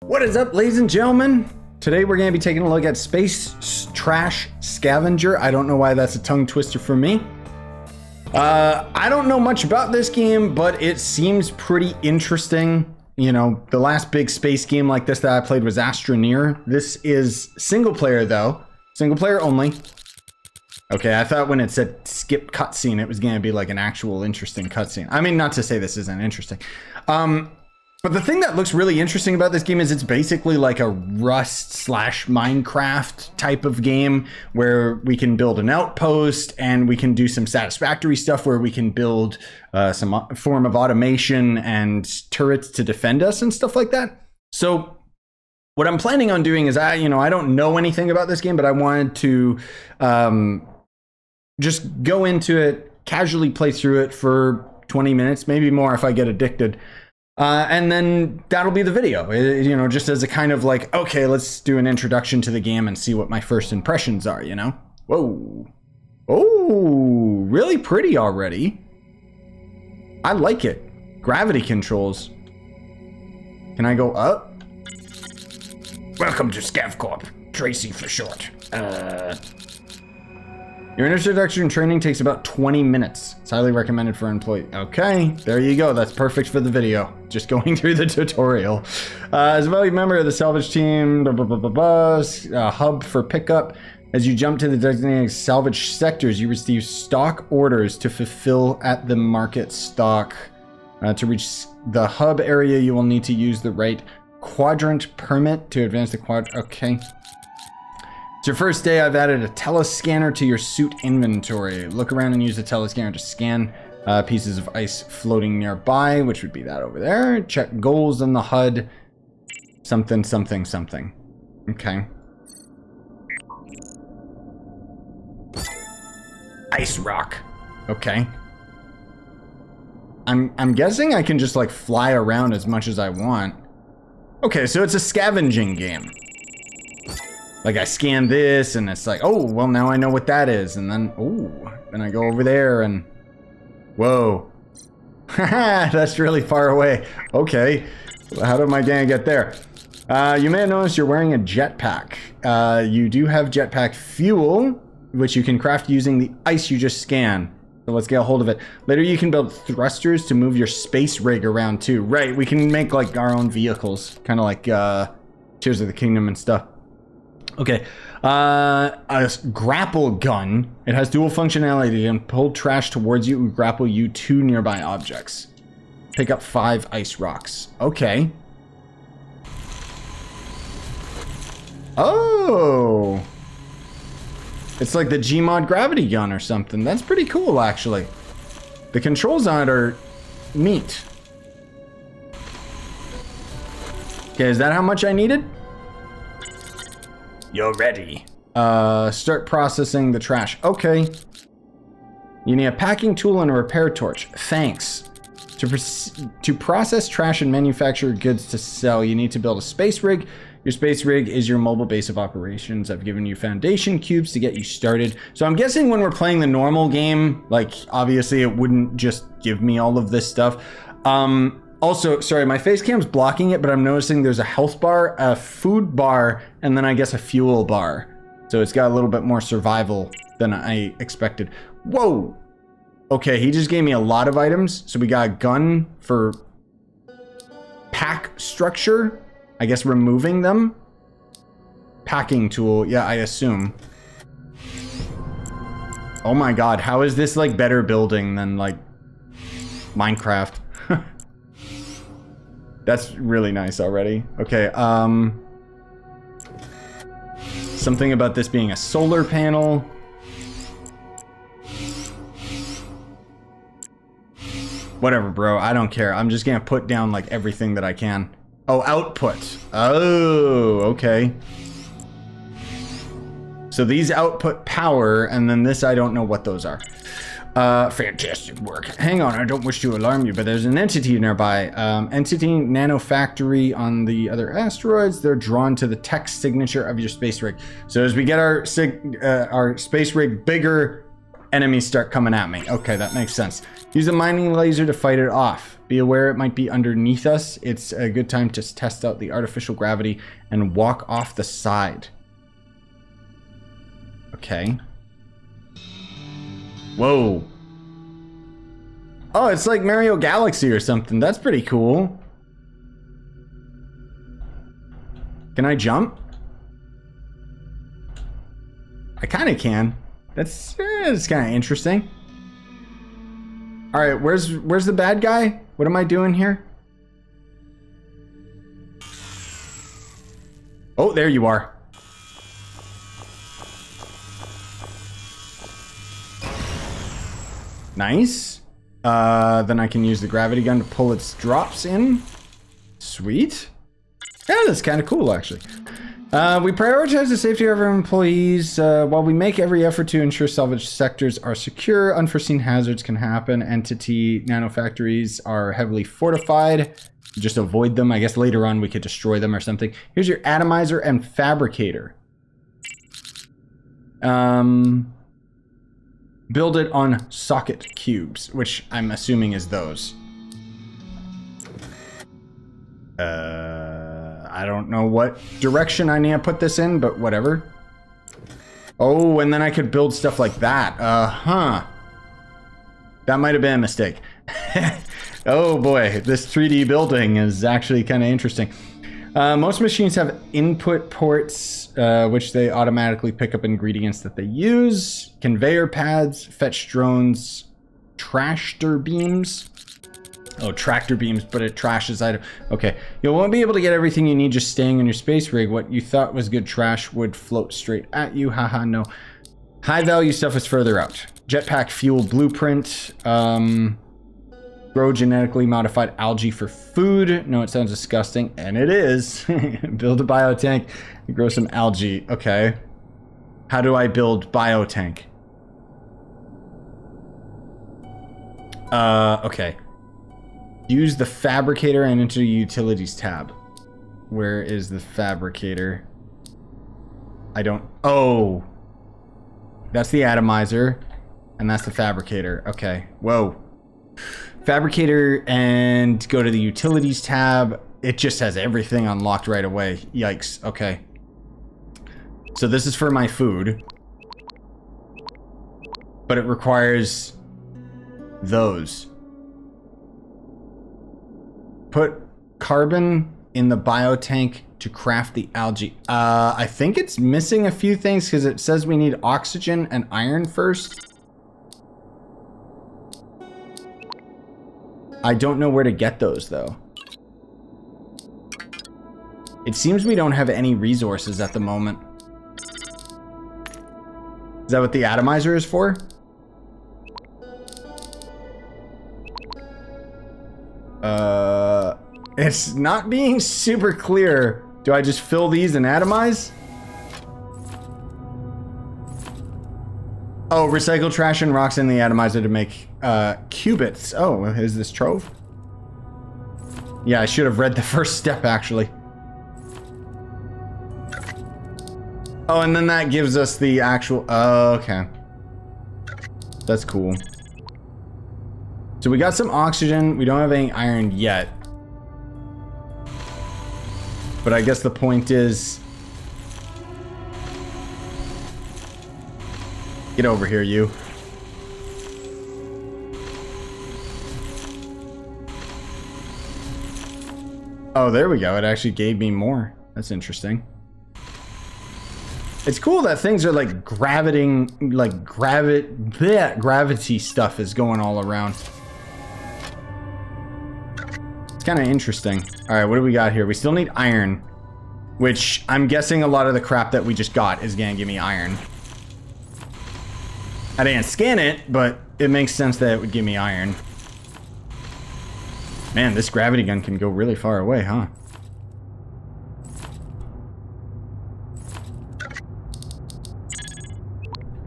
What is up, ladies and gentlemen? Today we're going to be taking a look at Space Trash Scavenger. I don't know why that's a tongue twister for me. I don't know much about this game, but it seems pretty interesting. You know, the last big space game like this that I played was Astroneer. This is single player though. Single player only. Okay, I thought when it said skip cutscene, it was going to be like an actual interesting cutscene. I mean, not to say this isn't interesting. But the thing that looks really interesting about this game is it's basically like a Rust / Minecraft type of game where we can build an outpost and we can do some Satisfactory stuff where we can build some form of automation and turrets to defend us and stuff like that. So what I'm planning on doing is I don't know anything about this game, but I wanted to just go into it, casually play through it for 20 minutes, maybe more if I get addicted. And then that'll be the video, you know, just as a kind of like, okay, let's do an introduction to the game and see what my first impressions are, you know? Whoa. Oh, really pretty already. I like it. Gravity controls. Can I go up? Welcome to ScavCorp, Tracy for short. Your introduction training takes about 20 minutes. It's highly recommended for employees. Okay, there you go. That's perfect for the video. Just going through the tutorial. As a valued member of the salvage team, blah, blah, blah, blah, blah, hub for pickup. As you jump to the designated salvage sectors, you receive stock orders to fulfill at the market stock. To reach the hub area, you will need to use the right quadrant permit to advance the quadrant. Okay. It's your first day. I've added a telescanner to your suit inventory. Look around and use the telescanner to scan pieces of ice floating nearby, which would be that over there. Check goals in the HUD. Something, something, something. Okay. Ice rock. Okay. I'm guessing I can just like fly around as much as I want. Okay, so it's a scavenging game. Like I scan this and it's like, oh, well now I know what that is. And then, oh, then I go over there and, whoa. Haha, that's really far away. Okay, how did my gang get there? You may have noticed you're wearing a jetpack. You do have jetpack fuel, which you can craft using the ice you just scanned. So let's get a hold of it. Later you can build thrusters to move your space rig around too. Right, we can make like our own vehicles, kind of like Tears of the Kingdom and stuff. Okay, a grapple gun. It has dual functionality. You can pull trash towards you and grapple you to nearby objects. Pick up 5 ice rocks. Okay. Oh! It's like the Gmod gravity gun or something. That's pretty cool, actually. The controls on it are neat. Okay, is that how much I needed? You're ready. Start processing the trash. Okay. You need a packing tool and a repair torch. Thanks. To process trash and manufacture goods to sell, you need to build a space rig. Your space rig is your mobile base of operations. I've given you foundation cubes to get you started. So I'm guessing when we're playing the normal game, like obviously it wouldn't just give me all of this stuff. Also, sorry, my face cam's blocking it, but I'm noticing there's a health bar, a food bar, and then I guess a fuel bar. So it's got a little bit more survival than I expected. Whoa! Okay, he just gave me a lot of items. So we got a gun for pack structure. I guess removing them. Packing tool, yeah, I assume. Oh my god, how is this like better building than like Minecraft? That's really nice already. Okay, something about this being a solar panel. Whatever, bro, I don't care. I'm just gonna put down like everything that I can. Oh, output. Oh, okay. So these output power, and then this, I don't know what those are. Fantastic work. Hang on, I don't wish to alarm you, but there's an entity nearby. Entity nanofactory on the other asteroids. They're drawn to the tech signature of your space rig. So as we get our space rig bigger, enemies start coming at me. Okay, that makes sense. Use a mining laser to fight it off. Be aware it might be underneath us. It's a good time to test out the artificial gravity and walk off the side. Okay. Whoa. Oh, it's like Mario Galaxy or something. That's pretty cool. Can I jump? I kind of can. That's kind of interesting. All right, where's the bad guy? What am I doing here? Oh, there you are. Nice. Then I can use the gravity gun to pull its drops in. Sweet. Yeah, that's kind of cool, actually. We prioritize the safety of our employees while we make every effort to ensure salvage sectors are secure. Unforeseen hazards can happen. Entity nanofactories are heavily fortified. Just avoid them. I guess later on we could destroy them or something. Here's your atomizer and fabricator. Build it on socket cubes, which I'm assuming is those. I don't know what direction I need to put this in, but whatever. Oh, and then I could build stuff like that. That might have been a mistake. Oh boy, this 3D building is actually kind of interesting. Most machines have input ports, which they automatically pick up ingredients that they use. Conveyor pads, fetch drones, tractor beams. Oh, tractor beams, but it trashes item. Okay, you won't be able to get everything you need just staying on your space rig. What you thought was good trash would float straight at you. Haha, no. High value stuff is further out. Jetpack fuel blueprint. Grow genetically modified algae for food. No, it sounds disgusting, and it is. Build a biotank and grow some algae. Okay. How do I build biotank? Okay. Use the fabricator and enter utilities tab. Where is the fabricator? I don't... Oh! That's the atomizer. And that's the fabricator. Okay. Whoa. Fabricator and go to the utilities tab. It just has everything unlocked right away. Yikes. Okay. So this is for my food. But it requires... those. Put carbon in the biotank to craft the algae. I think it's missing a few things because it says we need oxygen and iron first. I don't know where to get those though. It seems we don't have any resources at the moment. Is that what the atomizer is for? It's not being super clear. Do I just fill these and atomize? Oh, recycle trash and rocks in the atomizer to make qubits. Oh, is this trove? Yeah, I should have read the first step, actually. Oh, and then that gives us the actual... okay. That's cool. So we got some oxygen. We don't have any iron yet. But I guess the point is... Get over here, you. Oh, there we go. It actually gave me more. That's interesting. It's cool that things are like gravitating, like gravity stuff is going all around. Kind of interesting. All right, what do we got here? We still need iron, which I'm guessing a lot of the crap that we just got is gonna give me iron. I didn't scan it, but it makes sense that it would give me iron. Man, this gravity gun can go really far away, huh?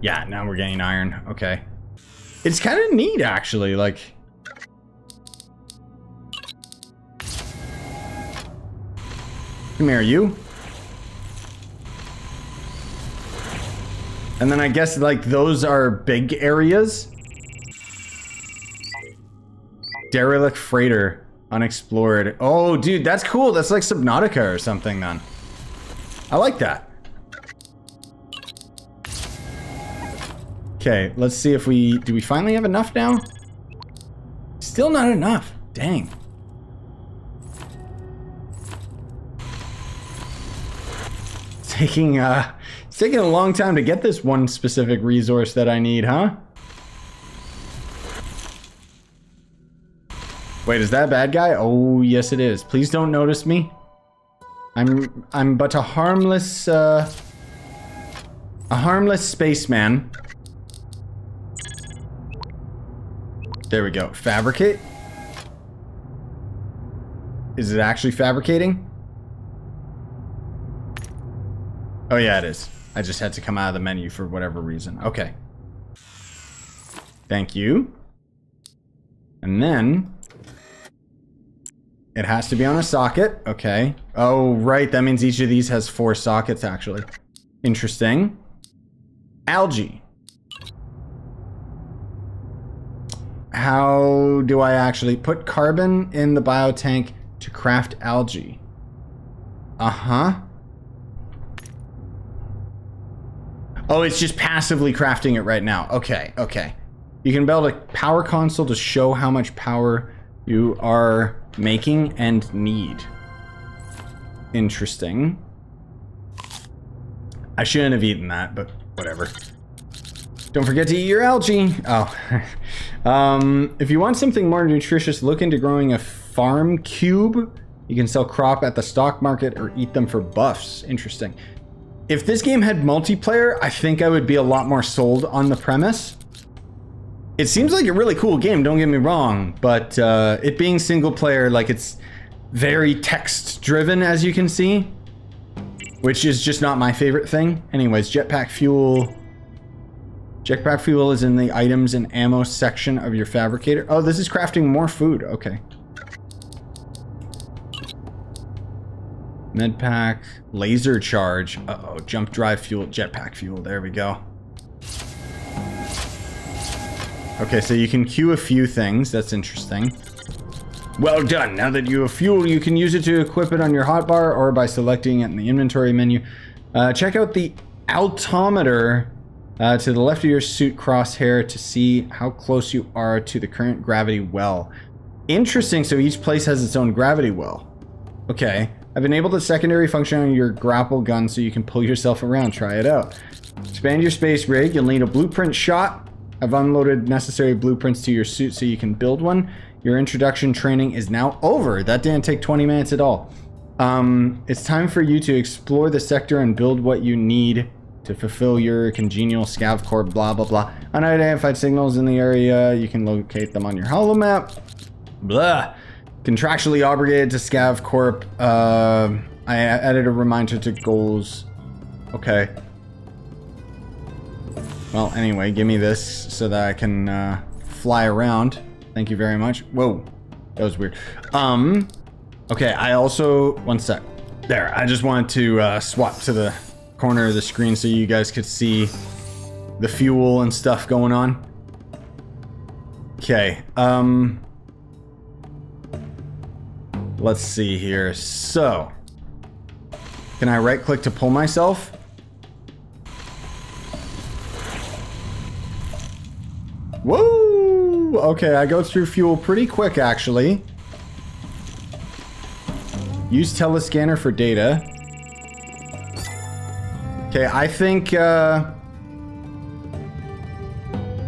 Yeah, now we're getting iron. Okay. It's kind of neat, actually. Like, come here, you. And then I guess like those are big areas. Derelict freighter, unexplored. Oh dude, that's cool. That's like Subnautica or something then. I like that. Okay, let's see if we, do we finally have enough now? Still not enough, dang. It's taking a long time to get this one specific resource that I need, huh? Wait, is that a bad guy? Oh, yes it is. Please don't notice me. I'm but a harmless spaceman. There we go. Fabricate? Is it actually fabricating? Oh yeah, it is. I just had to come out of the menu for whatever reason. Okay. Thank you. And then it has to be on a socket. Okay. Oh, right. That means each of these has 4 sockets, actually. Interesting. Algae. How do I actually put carbon in the biotank to craft algae? Uh-huh. Oh, it's just passively crafting it right now. Okay, okay. You can build a power console to show how much power you are making and need. Interesting. I shouldn't have eaten that, but whatever. Don't forget to eat your algae. Oh. If you want something more nutritious, look into growing a farm cube. You can sell crop at the stock market or eat them for buffs. Interesting. If this game had multiplayer, I think I would be a lot more sold on the premise. It seems like a really cool game, don't get me wrong, but it being single player, like it's very text driven, as you can see, which is just not my favorite thing. Anyways, jetpack fuel. Jetpack fuel is in the items and ammo section of your fabricator. Oh, this is crafting more food. Okay. Medpack, laser charge, uh-oh, jump drive fuel, jetpack fuel, there we go. Okay, so you can queue a few things, that's interesting. Well done, now that you have fuel, you can use it to equip it on your hotbar or by selecting it in the inventory menu. Check out the altimeter to the left of your suit crosshair to see how close you are to the current gravity well. Interesting, so each place has its own gravity well. Okay. I've enabled the secondary function on your grapple gun so you can pull yourself around. Try it out. Expand your space rig. You'll need a blueprint shot. I've unloaded necessary blueprints to your suit so you can build one. Your introduction training is now over. That didn't take 20 minutes at all. It's time for you to explore the sector and build what you need to fulfill your congenial ScavCorp, blah, blah, blah. Unidentified signals in the area. You can locate them on your holomap. Blah. Contractually obligated to ScavCorp. I added a reminder to goals. Okay. Well, anyway, give me this so that I can fly around. Thank you very much. Whoa, that was weird. Okay, I also, one sec. There, I just wanted to swap to the corner of the screen so you guys could see the fuel and stuff going on. Okay, let's see here. So, can I right click to pull myself? Whoa! Okay, I go through fuel pretty quick actually. Use telescanner for data. Okay, I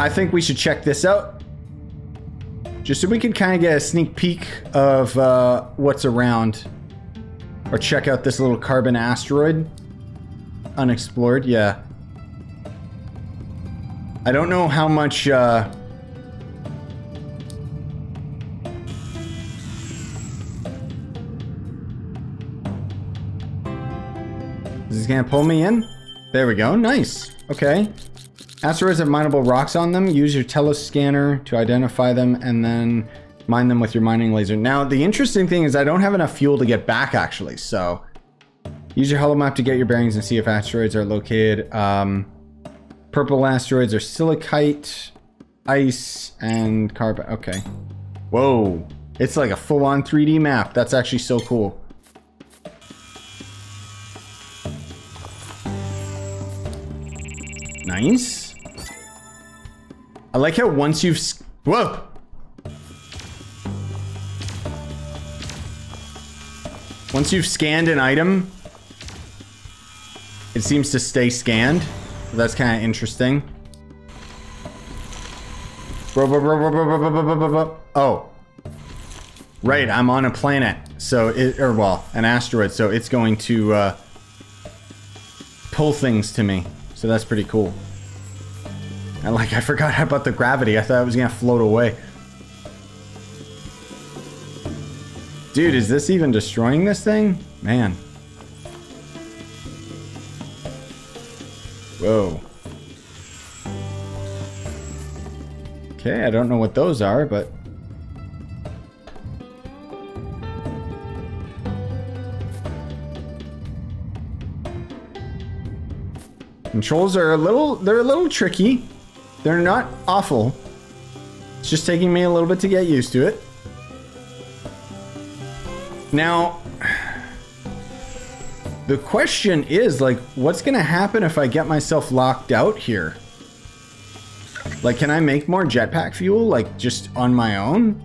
think we should check this out. Just so we can kind of get a sneak peek of what's around. Or check out this little carbon asteroid. Unexplored, yeah. I don't know how much... Is this gonna pull me in? There we go, nice, okay. Asteroids have mineable rocks on them. Use your telescanner to identify them and then mine them with your mining laser. Now, the interesting thing is I don't have enough fuel to get back, actually. So use your holomap to get your bearings and see if asteroids are located. purple asteroids are silicite, ice, and carbon. Okay. Whoa. It's like a full-on 3D map. That's actually so cool. Nice. I like how once you've... Whoa! Once you've scanned an item, it seems to stay scanned. So that's kind of interesting. Oh. Right, I'm on a planet. So it, or well, an asteroid. So it's going to pull things to me. So that's pretty cool. And like, I forgot about the gravity. I thought it was gonna float away. Dude, is this even destroying this thing? Man. Whoa. Okay, I don't know what those are, but... Controls are a little tricky. They're not awful. It's just taking me a little bit to get used to it. Now, the question is, like, what's gonna happen if I get myself locked out here? Like, can I make more jetpack fuel, like, just on my own?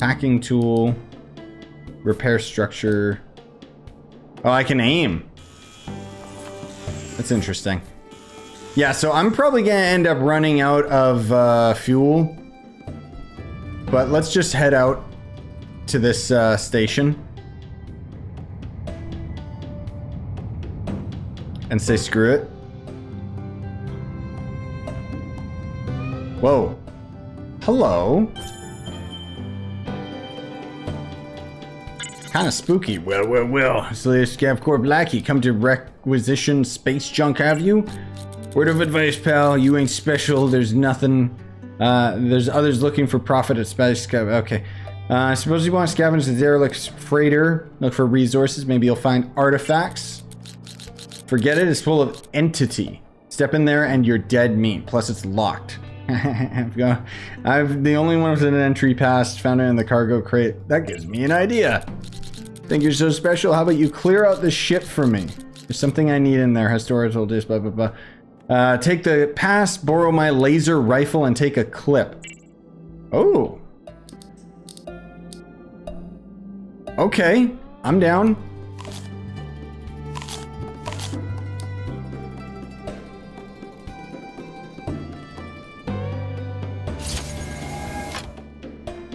Hacking tool, repair structure. Oh, I can aim. That's interesting. Yeah, so I'm probably gonna end up running out of fuel, but let's just head out to this station and say screw it. Whoa. Hello. Kind of spooky. Well. So there's ScavCorp Blackie. Come to requisition space junk, have you? Word of advice, pal. You ain't special. There's nothing. There's others looking for profit at Space Scav. Okay. I suppose you want to scavenge the derelict freighter. Look for resources. Maybe you'll find artifacts. Forget it. It's full of entity. Step in there and you're dead meat. Plus, it's locked. I'm the only one with an entry pass. Found it in the cargo crate. That gives me an idea. Think you're so special? How about you clear out the ship for me? There's something I need in there. Historical disc, blah, blah, blah. Take the pass, borrow my laser rifle, and take a clip. Oh. Okay. I'm down.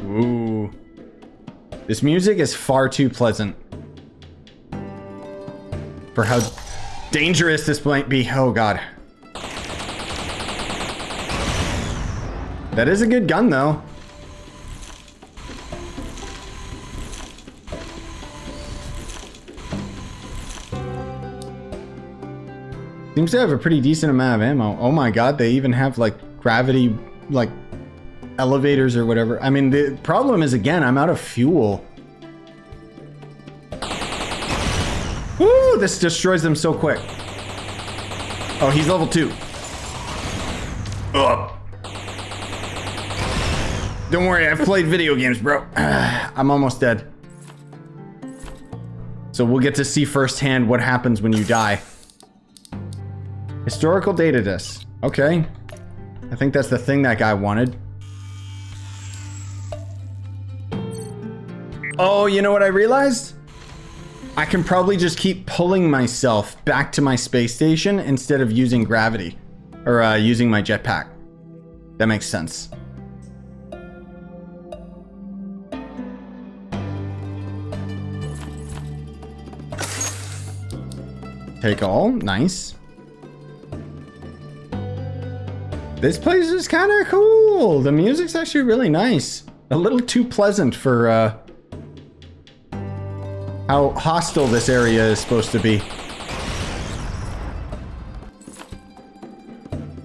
Ooh. This music is far too pleasant for how dangerous this might be. Oh god. That is a good gun though. Seems to have a pretty decent amount of ammo. Oh my god, they even have like gravity, like elevators or whatever. I mean, the problem is, again, I'm out of fuel. Ooh, this destroys them so quick. Oh, he's level 2. Ugh. Don't worry, I've played video games, bro. I'm almost dead. So we'll get to see firsthand what happens when you die. Historical data disk. Okay. I think that's the thing that guy wanted. Oh, you know what I realized? I can probably just keep pulling myself back to my space station instead of using gravity or using my jetpack. That makes sense. Take all, nice. This place is kind of cool. The music's actually really nice. A little too pleasant for how hostile this area is supposed to be.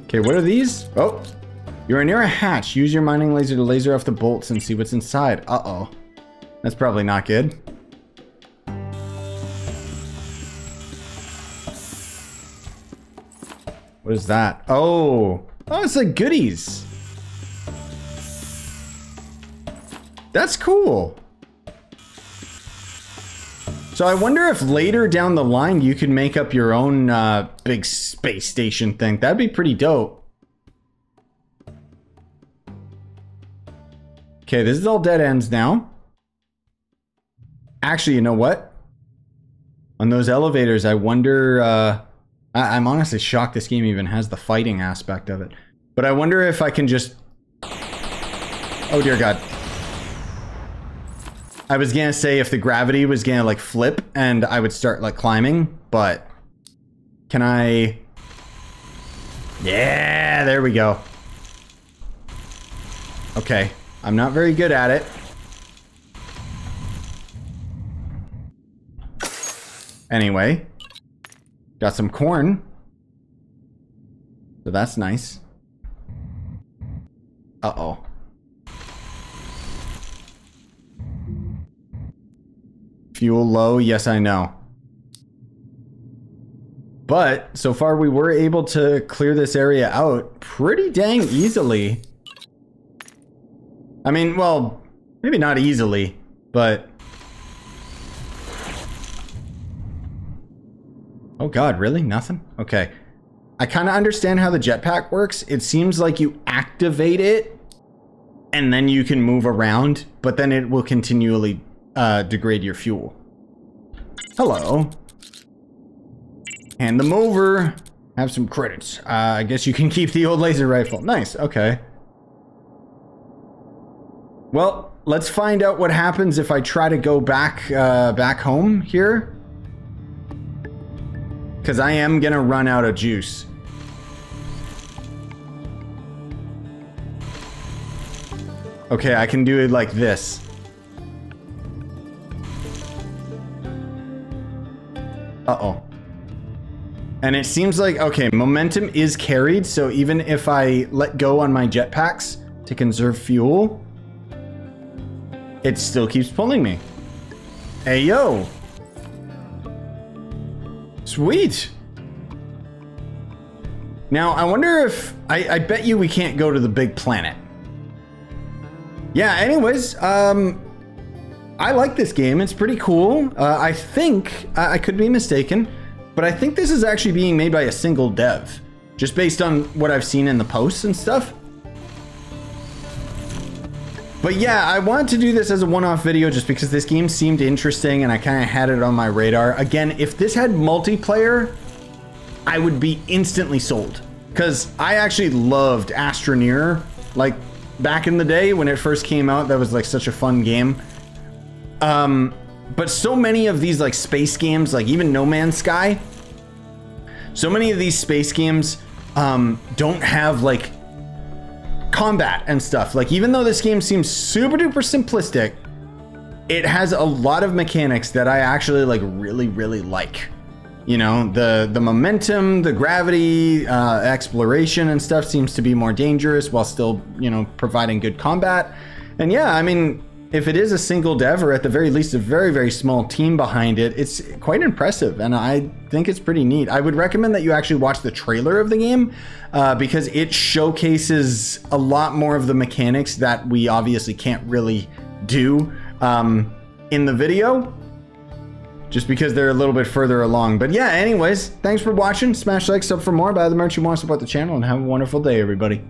Okay, what are these? Oh, you're near a hatch. Use your mining laser to laser off the bolts and see what's inside. Uh-oh. That's probably not good. What is that? Oh! Oh, it's like goodies! That's cool! So I wonder if later down the line you could make up your own big space station thing. That'd be pretty dope. Okay, this is all dead ends now. Actually, you know what? On those elevators, I wonder... I'm honestly shocked this game even has the fighting aspect of it. But I wonder if I can just... Oh dear God. I was gonna say if the gravity was gonna like flip and I would start like climbing, but can I? Yeah, there we go. Okay, I'm not very good at it. Anyway, got some corn. So that's nice. Uh-oh. Fuel low, yes I know. But, so far we were able to clear this area out pretty dang easily. I mean, well, maybe not easily, but... Oh God, really? Nothing? Okay. I kind of understand how the jetpack works. It seems like you activate it, and then you can move around, but then it will continually degrade your fuel. Hello. Hand them over. Have some credits. I guess you can keep the old laser rifle. Nice. Okay. Well, let's find out what happens if I try to go back, back home here. Because I am gonna run out of juice. Okay, I can do it like this. Uh-oh. And it seems like, okay, momentum is carried, so even if I let go on my jetpacks to conserve fuel, it still keeps pulling me. Hey, yo. Sweet. Now, I wonder if, I bet you we can't go to the big planet. Yeah, anyways, I like this game, it's pretty cool. I think, I could be mistaken, but I think this is actually being made by a single dev, just based on what I've seen in the posts and stuff. But yeah, I wanted to do this as a one-off video just because this game seemed interesting and I kind of had it on my radar. Again, if this had multiplayer, I would be instantly sold because I actually loved Astroneer. Like back in the day when it first came out, that was like such a fun game. But so many of these like space games, like even No Man's Sky, so many of these space games don't have like combat and stuff. Like even though this game seems super duper simplistic, it has a lot of mechanics that I actually like really like. You know, the momentum, the gravity, exploration and stuff seems to be more dangerous while still, you know, providing good combat. And yeah, I mean, if it is a single dev, or at the very least a very small team behind it, it's quite impressive, and I think it's pretty neat. I would recommend that you actually watch the trailer of the game, because it showcases a lot more of the mechanics that we obviously can't really do in the video, just because they're a little bit further along. But yeah, anyways, thanks for watching. Smash like, sub for more, buy the merch you want to support the channel, and have a wonderful day, everybody.